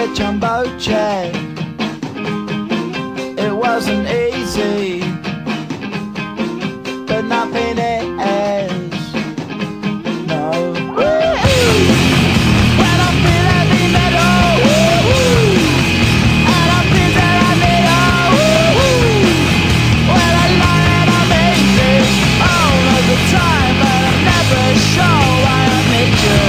a jumbo jet. It wasn't easy, but nothing is. No. When I feel heavy metal, and I feel that I need when I lie and I'm easy all of the time, but I'm never sure why I need you.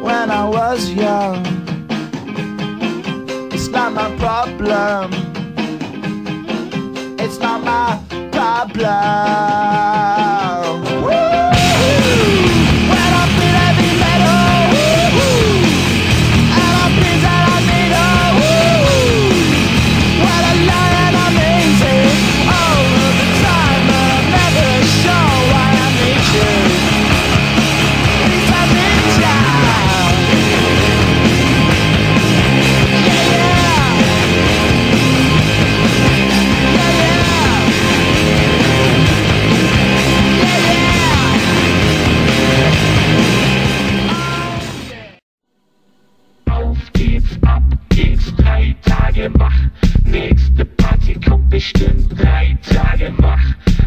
When I was young, it's not my problem. It's not my problem. When I feel heavy metal, and I feel that I need when I lie and I'm easy all of the time, but I'm never sure why I need you. Mach, nächste Party kommt bestimmt 3 Tage, mach